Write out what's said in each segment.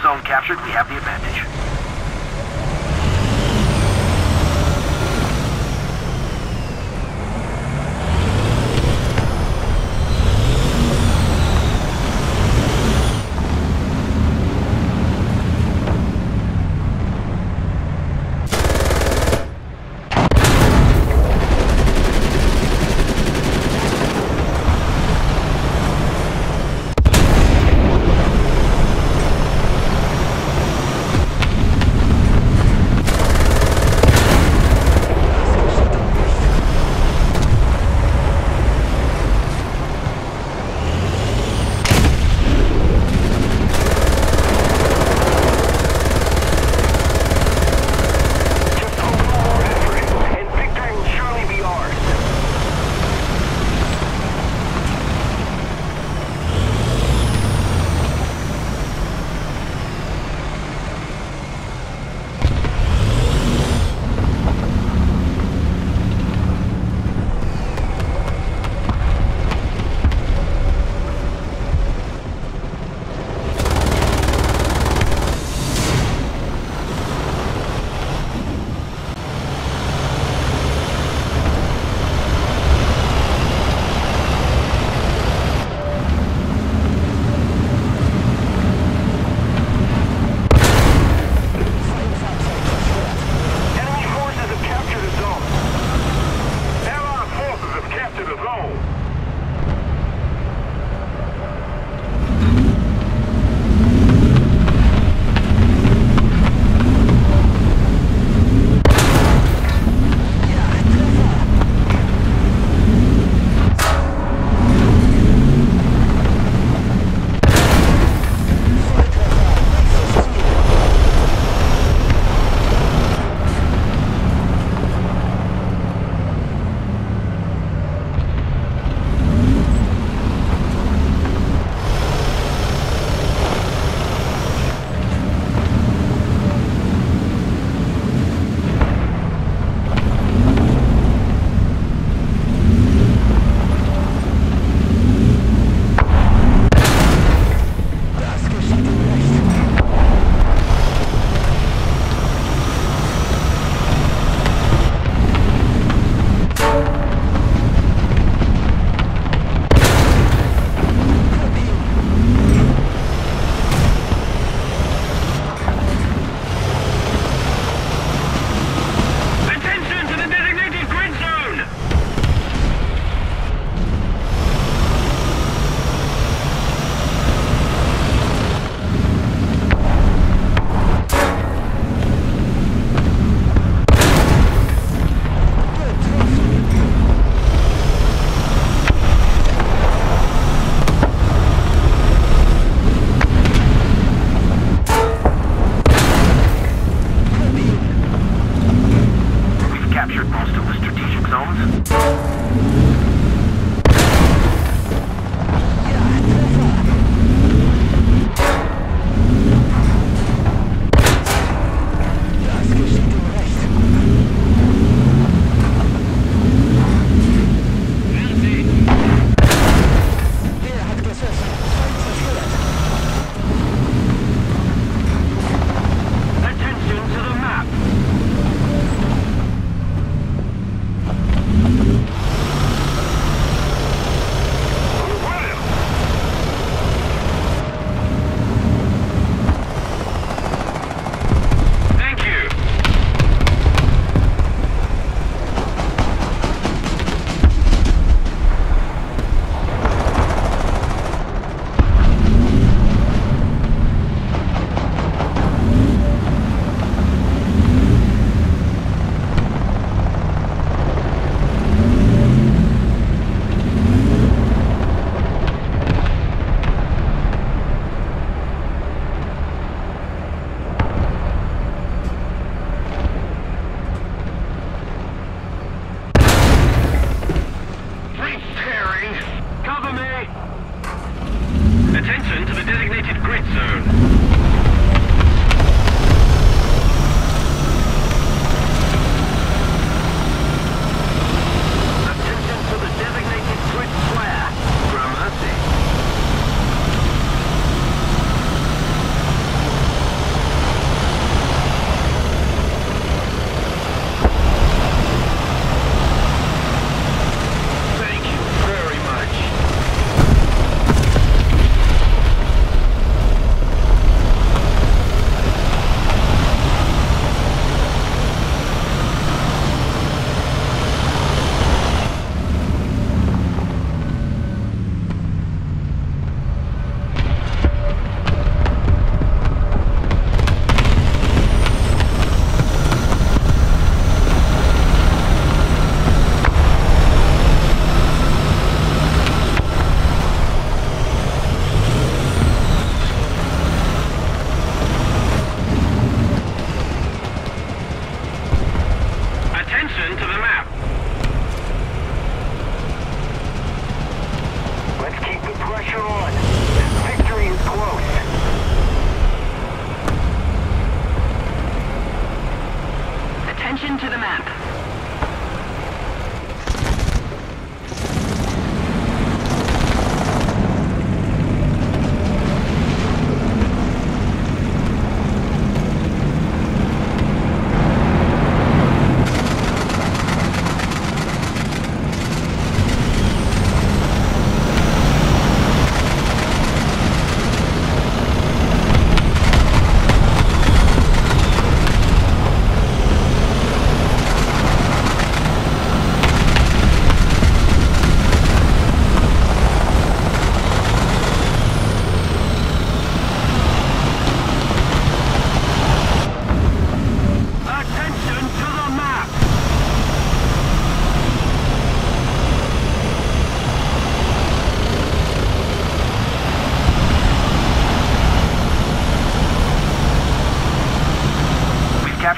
Another zone captured, we have the advantage.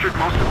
captured most of